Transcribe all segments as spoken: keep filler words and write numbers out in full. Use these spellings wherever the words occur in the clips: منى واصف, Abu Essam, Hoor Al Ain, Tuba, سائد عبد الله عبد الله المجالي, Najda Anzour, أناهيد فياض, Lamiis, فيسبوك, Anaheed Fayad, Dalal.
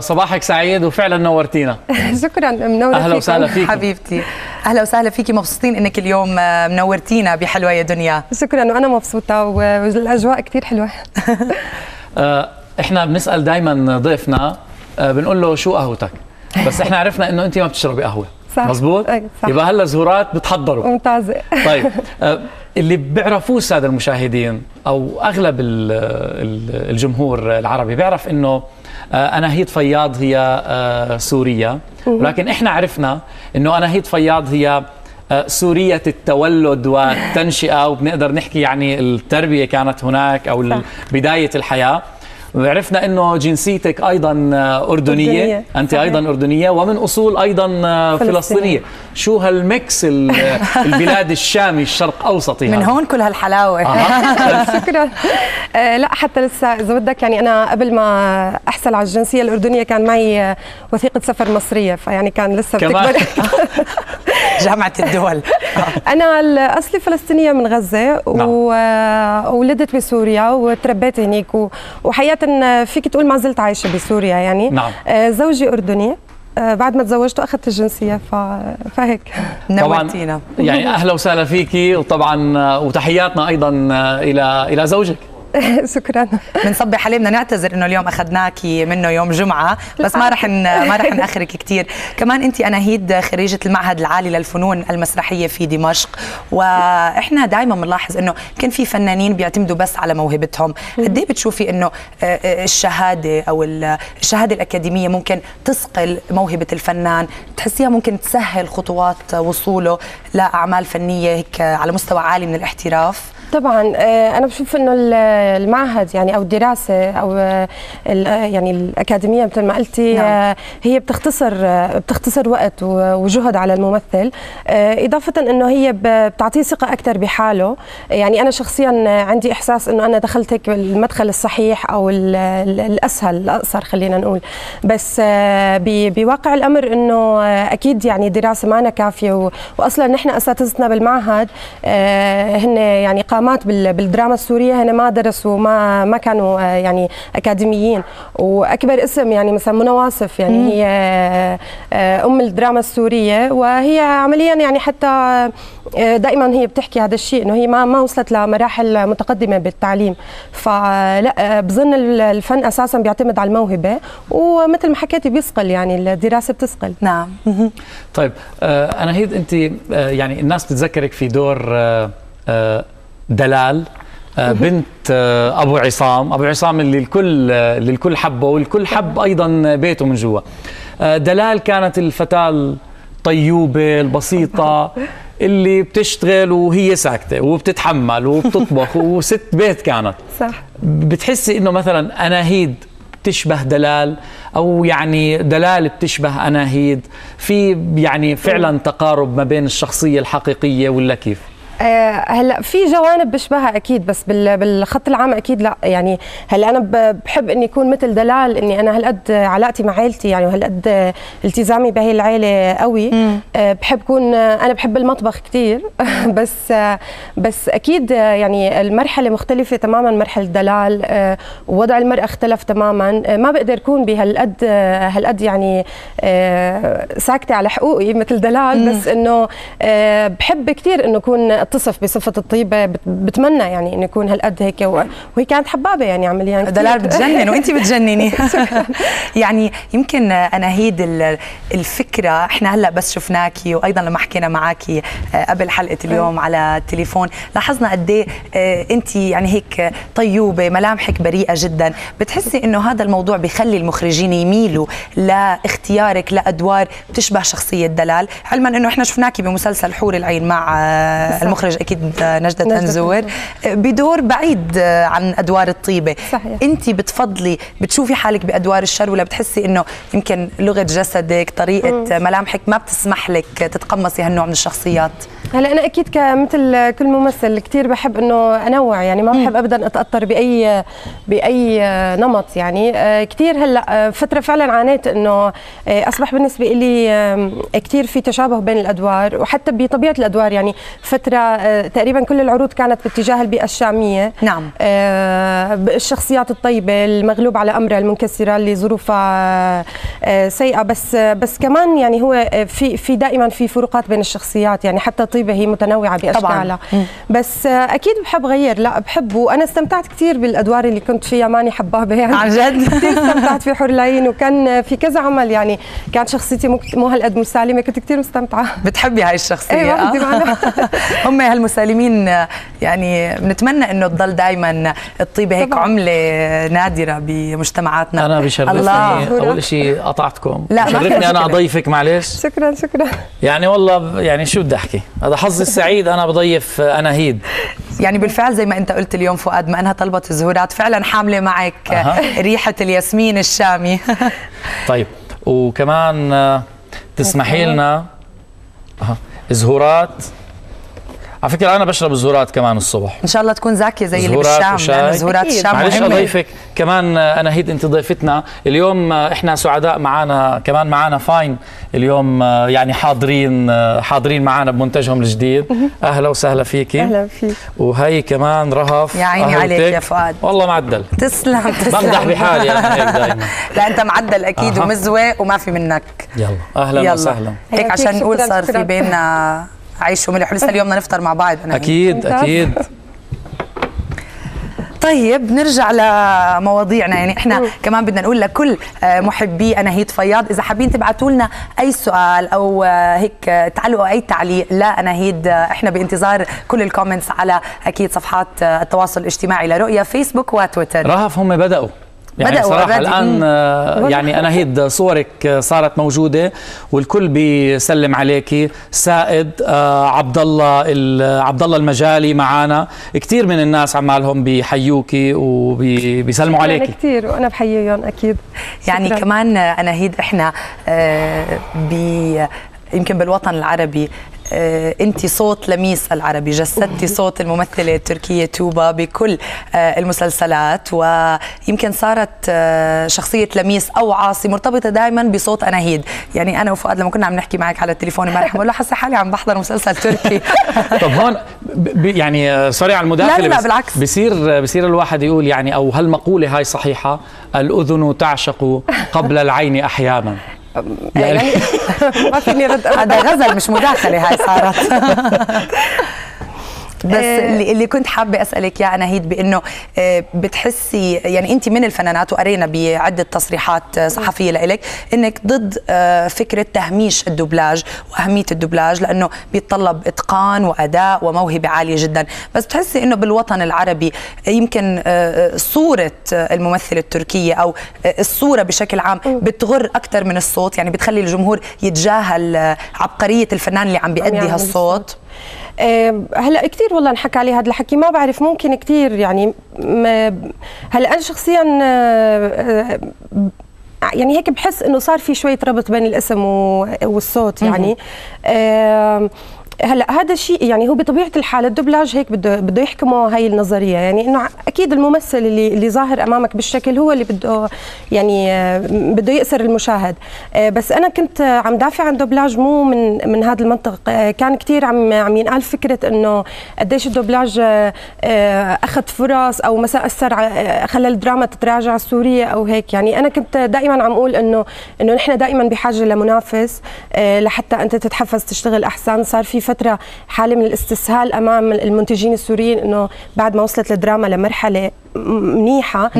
صباحك سعيد وفعلا نورتينا. شكرا، منورة. اهلا وسهلا فيك حبيبتي. اهلا وسهلا فيكي، مبسوطين انك اليوم منورتينا بحلوه يا دنيا. شكرا، وانا مبسوطه والاجواء كثير حلوه. احنا بنسال دائما ضيفنا بنقول له شو قهوتك، بس احنا عرفنا انه انت ما بتشربي قهوه. صح مزبوط. يبقى هلا زهورات بتحضروا ممتازه. طيب اللي بيعرفوه الساده المشاهدين او اغلب الجمهور العربي بيعرف انه أناهيد فياض هي سورية، ولكن احنا عرفنا انه أناهيد فياض هي سورية التولد والتنشئة، وبنقدر نحكي يعني التربية كانت هناك او بداية الحياة. وعرفنا انه جنسيتك ايضا اردنيه, أردنية. انت صحيح. ايضا اردنيه ومن اصول ايضا فلسطينيه, فلسطينية. شو هالمكس البلاد الشامي الشرق اوسطي من هون كل هالحلاوه. شكرا. آه لا حتى لسه اذا بدك يعني انا قبل ما احصل على الجنسيه الاردنيه كان معي وثيقه سفر مصريه، فيعني كان لسه بتكبر. جامعه الدول. انا الاصلي فلسطينيه من غزه وولدت بسوريا وتربيت هنيك وحياتي فيك تقول ما زلت عايشه بسوريا يعني. نعم. زوجي اردني، بعد ما تزوجت اخذت الجنسيه فهيك. نورتينا يعني. اهلا وسهلا فيكي، وطبعا وتحياتنا ايضا الى الى زوجك. شكرا. بنصبح عليه، بدنا نعتذر انه اليوم اخذناكي منه يوم جمعه، بس ما رح ما رح ناخرك كثير. كمان انت اناهيد خريجه المعهد العالي للفنون المسرحيه في دمشق، واحنا دائما بنلاحظ انه كان في فنانين بيعتمدوا بس على موهبتهم. قد ايه بتشوفي انه الشهاده او الشهاده الاكاديميه ممكن تثقل موهبه الفنان؟ بتحسيها ممكن تسهل خطوات وصوله لاعمال فنيه هيك على مستوى عالي من الاحتراف؟ طبعا انا بشوف انه المعهد يعني او الدراسه او يعني الاكاديميه مثل ما قلتي. نعم. هي بتختصر بتختصر وقت وجهد على الممثل، اضافه انه هي بتعطيه ثقه اكثر بحاله. يعني انا شخصيا عندي احساس انه انا دخلت هيك المدخل الصحيح او الاسهل الاقصر خلينا نقول، بس بواقع الامر انه اكيد يعني دراسه ما أنا كافيه. واصلا نحن اساتذتنا بالمعهد هن يعني قامات بالدراما السوريه، هن ما درسوا ما ما كانوا يعني اكاديميين. واكبر اسم يعني مثلا منى واصف يعني مم. هي ام الدراما السوريه، وهي عمليا يعني حتى دائما هي بتحكي هذا الشيء انه هي ما ما وصلت لمراحل متقدمه بالتعليم. فلا بظن الفن اساسا بيعتمد على الموهبه، ومثل ما حكيتي بيثقل يعني الدراسه بتثقل. نعم. طيب أناهيد، انت يعني الناس بتتذكرك في دور دلال بنت ابو عصام، ابو عصام اللي الكل اللي الكل حبه والكل حب ايضا بيته من جوا. دلال كانت الفتاه الطيوبه البسيطه اللي بتشتغل وهي ساكته وبتتحمل وبتطبخ وست بيت كانت. صح. بتحسي انه مثلا أناهيد بتشبه دلال، او يعني دلال بتشبه أناهيد، في يعني فعلا تقارب ما بين الشخصيه الحقيقيه ولا كيف؟ هلا في جوانب بشبهها اكيد، بس بالخط العام اكيد لا. يعني هلا انا بحب اني اكون مثل دلال، اني انا هالقد علاقتي مع عائلتي يعني وهالقد التزامي بهي العائله قوي. مم. بحب اكون انا بحب المطبخ كثير. بس بس اكيد يعني المرحله مختلفه تماما، مرحله دلال ووضع المراه اختلف تماما. ما بقدر اكون بهالقد هالقد يعني ساكته على حقوقي مثل دلال. مم. بس انه بحب كثير انه اكون اتصف بصفه الطيبه، بتمنى يعني ان يكون هالقد هيك. وهي كانت حبابه يعني عمليا. دلال بتجنن وانت بتجنني. يعني يمكن أناهيد الفكره احنا هلا بس شفناكي، وايضا لما حكينا معاكي قبل حلقه اليوم على التليفون لاحظنا قد ايه انت يعني هيك طيوبه، ملامحك بريئه جدا. بتحسي انه هذا الموضوع بيخلي المخرجين يميلوا لاختيارك لادوار بتشبه شخصيه دلال، علما انه احنا شفناكي بمسلسل حور العين مع المخرج مخرج اكيد نجدة أنزور بدور بعيد عن ادوار الطيبه. صحيح. انت بتفضلي بتشوفي حالك بادوار الشر، ولا بتحسي انه يمكن لغه جسدك طريقه مم. ملامحك ما بتسمح لك تتقمصي هالنوع من الشخصيات؟ هلا انا اكيد كمثل كل ممثل كثير بحب انه انوع، يعني ما بحب ابدا اتاثر باي باي نمط يعني كثير. هلا فتره فعلا عانيت انه اصبح بالنسبه لي كثير في تشابه بين الادوار، وحتى بطبيعه الادوار يعني فتره تقريبا كل العروض كانت باتجاه البيئة الشامية. نعم. الشخصيات الطيبة، المغلوب على أمرها، المنكسرة اللي ظروفها سيئة، بس بس كمان يعني هو في في دائما في فروقات بين الشخصيات، يعني حتى طيبة هي متنوعة بأشكالها. بس أكيد بحب غير، لا بحب، وأنا استمتعت كثير بالأدوار اللي كنت فيها، ماني حباها يعني عن جد كثير استمتعت في حور العين، وكان في كذا عمل يعني كانت شخصيتي مو هالقد مسالمة، كنت كثير مستمتعة. بتحبي هاي الشخصية؟ ايوه بدي معنا هم هالمسالمين يعني بنتمنى انه تضل دائما الطيبة هيك طبعا. عملة نادرة بمجتمعاتنا. أنا بشرفني أول شيء قطعتكم، لا بشرفني أنا أضيفك معلش. شكرا شكرا يعني والله يعني شو بدي أحكي، هذا حظي السعيد أنا بضيف أناهيد. يعني بالفعل زي ما أنت قلت اليوم فؤاد، ما أنها طلبة الزهورات فعلا حاملة معك أه. ريحة الياسمين الشامي طيب وكمان تسمحي لنا أه. زهورات، على فكرة أنا بشرب الزهورات كمان الصبح، إن شاء الله تكون زاكية زي اللي بالشام، لأنه زهورات الشام مهمة. معلش أضيفك كمان أناهيد، أنت ضيفتنا اليوم، إحنا سعداء معانا كمان معانا فاين اليوم، يعني حاضرين حاضرين معانا بمنتجهم الجديد. أهلا وسهلا فيكي. أهلا فيك. وهي كمان رهف، يا عيني عليك يا فؤاد والله معدل. تسلم تسلم، بمدح بحالي أنا هيك دايما لا أنت معدل أكيد أه. ومزوة وما في منك. يلا أهلا وسهلا هيك عشان نقول صار في بيننا عيش وملح، ولسه اليوم بدنا نفطر مع بعض. أنا أكيد أكيد طيب نرجع لمواضيعنا، يعني احنا كمان بدنا نقول لكل محبي أناهيد فياض إذا حابين تبعتوا لنا أي سؤال أو هيك تعلقوا أي تعليق لا أناهيد، احنا بانتظار كل الكومنتس على أكيد صفحات التواصل الاجتماعي لرؤية، فيسبوك وتويتر. رهف هم بدأوا يعني صراحة الآن مم. يعني أناهيد صورك صارت موجودة والكل بيسلم عليكي، سائد عبد الله عبد الله المجالي معانا، كثير من الناس عمالهم بيحيوكي وبيسلموا عليكي كثير، وأنا بحييهم أكيد. يعني شكرا. كمان أناهيد احنا يمكن بالوطن العربي أنت صوت لميس العربي، جسدتي صوت الممثلة التركية توبا بكل المسلسلات، ويمكن صارت شخصية لميس أو عاصي مرتبطة دائما بصوت أناهيد. يعني أنا وفؤاد لما كنا عم نحكي معك على التليفون امبارح بقول له حاسة حالي عم بحضر مسلسل تركي طب هون يعني سوري على المداخلة، لا لا بالعكس، بصير بصير الواحد يقول يعني أو هالمقولة هاي صحيحة، الأذن تعشق قبل العين أحيانا يعني ما فيني رد، هذا غزل مش مداخله هاي صارت بس اللي كنت حابه اسالك يا أناهيد بانه بتحسي يعني انت من الفنانات وقرينا بعده تصريحات صحفيه لإلك انك ضد فكره تهميش الدوبلاج واهميه الدوبلاج لانه بيتطلب اتقان واداء وموهبه عاليه جدا، بس بتحسي انه بالوطن العربي يمكن صوره الممثله التركيه او الصوره بشكل عام بتغر اكثر من الصوت، يعني بتخلي الجمهور يتجاهل عبقريه الفنان اللي عم بيأدي هالصوت؟ هلا كثير والله انحكى علي هذا الحكي، ما بعرف ممكن كثير يعني هلا انا شخصيا يعني هيك بحس انه صار في شويه ربط بين الاسم والصوت يعني هلا هذا الشيء يعني هو بطبيعه الحال الدبلاج هيك بده بده يحكمه هاي النظريه، يعني انه اكيد الممثل اللي اللي ظاهر امامك بالشكل هو اللي بده يعني بده يأسر المشاهد، بس انا كنت عم دافع عن دبلاج مو من من هذا المنطق، كان كثير عم عم ينقال فكره انه قديش الدبلاج اخذ فرص او مثلا اثر خلى الدراما تتراجع السوريه او هيك، يعني انا كنت دائما عم اقول انه انه نحن دائما بحاجه لمنافس لحتى انت تتحفز تشتغل احسن. صار في فترة حالة من الاستسهال أمام المنتجين السوريين، إنه بعد ما وصلت الدراما لمرحلة منيحة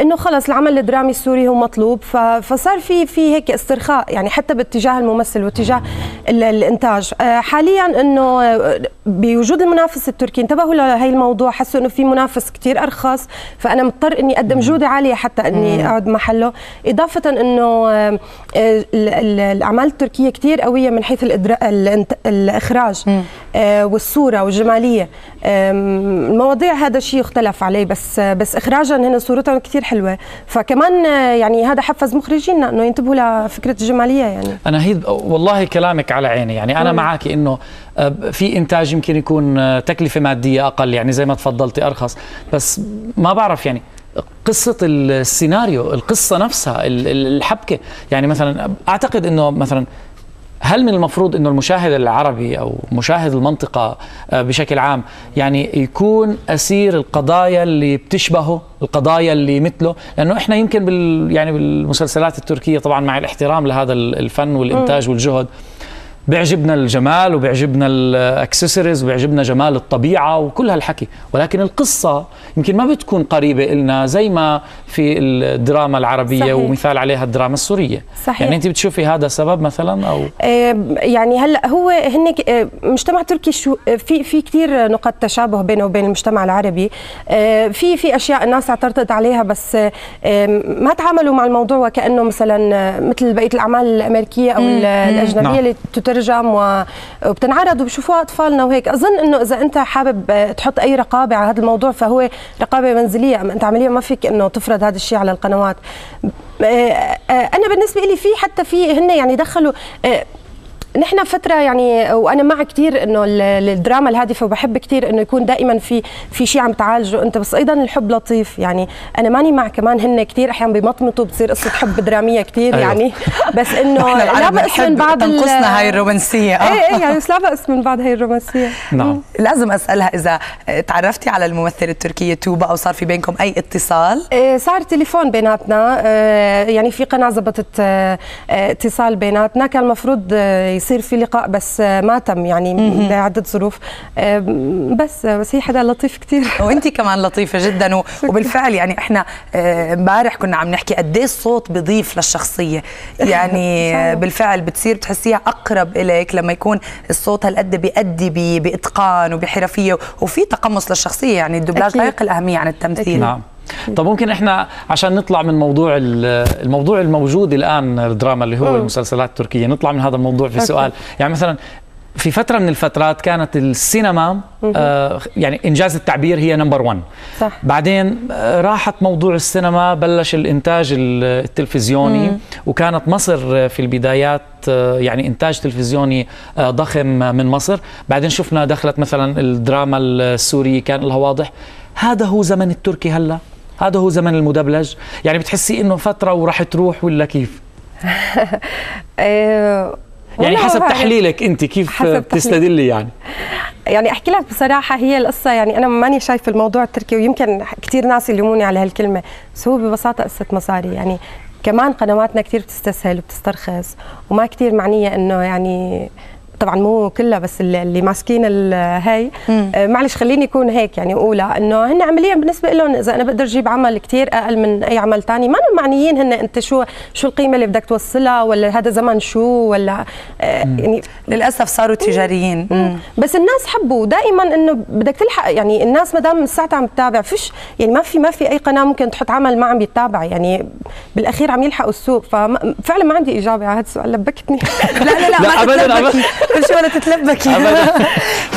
إنه خلص العمل الدرامي السوري هو مطلوب، فصار في في هيك استرخاء يعني حتى باتجاه الممثل واتجاه الإنتاج. حاليا إنه بوجود المنافس التركي انتبهوا لهي الموضوع، حسوا إنه في منافس كتير أرخص، فأنا مضطر إني أقدم جودة عالية حتى إني أقعد محله، إضافة إنه الأعمال التركية كتير قوية من حيث الإخراج والصورة والجمالية. المواضيع هذا الشيء يختلف عليه، بس بس اخراجا هنا صورتهم كثير حلوه، فكمان يعني هذا حفز مخرجينا انه ينتبهوا لفكره الجماليه. يعني أناهيد والله كلامك على عيني، يعني انا معك انه في انتاج يمكن يكون تكلفه ماديه اقل يعني زي ما تفضلتي ارخص، بس ما بعرف يعني قصة السيناريو، القصة نفسها، الحبكة، يعني مثلا اعتقد انه مثلا هل من المفروض انه المشاهد العربي او مشاهد المنطقه بشكل عام يعني يكون اسير القضايا اللي بتشبهه، القضايا اللي مثله؟ لانه احنا يمكن بال يعني بالمسلسلات التركيه طبعا مع الاحترام لهذا الفن والانتاج والجهد بيعجبنا الجمال وبيعجبنا الاكسسوارز وبيعجبنا جمال الطبيعه وكل هالحكي، ولكن القصه يمكن ما بتكون قريبه إلنا زي ما في الدراما العربيه. صحيح. ومثال عليها الدراما السوريه. صحيح. يعني انت بتشوفي هذا سبب مثلا او آه يعني هلا هو هن مجتمع تركي شو في في كثير نقاط تشابه بينه وبين المجتمع العربي، آه في في اشياء الناس اعترضت عليها بس آه ما تعاملوا مع الموضوع وكانه مثلا مثل بقيه الاعمال الامريكيه او مم. الاجنبيه. نعم. اللي ترجم وبتنعرض وبشوفوها اطفالنا وهيك. اظن انه اذا انت حابب تحط اي رقابه على هذا الموضوع فهو رقابه منزليه، اما انت عمليا ما فيك انه تفرض هذا الشيء على القنوات. انا بالنسبه لي في حتى في هن يعني دخلوا نحن فترة يعني، وأنا مع كثير إنه الدراما الهادفة وبحب كثير إنه يكون دائما في في شيء عم تعالجه أنت، بس أيضا الحب لطيف يعني. أنا ماني مع كمان هن كثير أحيانا بيمطمطوا بتصير قصة حب درامية كثير يعني، بس إنه لا بأس من بعض تنقصنا هاي الرومانسية. إيه إيه يعني بس لا بأس من بعض هاي الرومانسية. نعم. لازم أسألها إذا تعرفتي على الممثلة التركية توبا أو صار في بينكم أي اتصال؟ إيه صار تليفون بيناتنا، إيه يعني في قناة ضبطت إيه اتصال بيناتنا، كان المفروض إيه يصير في لقاء بس ما تم يعني لعدة ظروف، بس بس هي حدا لطيف كثير وانت كمان لطيفة جدا. وبالفعل يعني احنا امبارح كنا عم نحكي قد ايه الصوت بضيف للشخصية يعني. بالفعل بتصير بتحسيها اقرب اليك لما يكون الصوت هالقد بيأدي باتقان وبحرفية وفي تقمص للشخصية يعني. الدبلاج لا يقل اهمية عن التمثيل. نعم. طب ممكن احنا عشان نطلع من موضوع الموضوع الموجود الان الدراما اللي هو أوه. المسلسلات التركيه، نطلع من هذا الموضوع في سؤال. يعني مثلا في فتره من الفترات كانت السينما آه يعني انجاز التعبير هي نمبر واحد. صح. بعدين آه راحت موضوع السينما، بلش الانتاج التلفزيوني مم. وكانت مصر في البدايات يعني إنتاج تلفزيوني ضخم من مصر. بعدين شفنا دخلت مثلا الدراما السورية كان لها واضح. هذا هو زمن التركي هلا، هذا هو زمن المدبلج يعني، بتحسي إنه فترة وراح تروح ولا كيف؟ يعني حسب تحليلك أنت كيف بتستدلي يعني؟ يعني احكي لك بصراحه هي القصه يعني انا ماني شايفه الموضوع التركي، ويمكن كثير ناس يلوموني على هالكلمه، بس هو ببساطه قصه مصاري يعني. كمان قنواتنا كثير بتستسهل وبتسترخص وما كثير معنيه انه يعني طبعا مو كلها بس اللي ماسكين هاي آه معلش خليني يكون هيك يعني اولى انه هن عمليا بالنسبه لهم اذا انا بقدر اجيب عمل كثير اقل من اي عمل ثاني ما هم معنيين هن انت شو شو القيمه اللي بدك توصلها ولا هذا زمن شو ولا آه يعني للاسف صاروا تجاريين. مم. مم. بس الناس حبوا دائما انه بدك تلحق يعني الناس ما دام ساعتها عم تتابع فيش يعني ما في ما في اي قناه ممكن تحط عمل ما عم يتابع يعني بالاخير عم يلحقوا السوق. ففعلا ما عندي اجابه على هذا السؤال، لبكتني. لا لا لا, لا ما ابدا تتلبكي. شو ولا تتلبكي.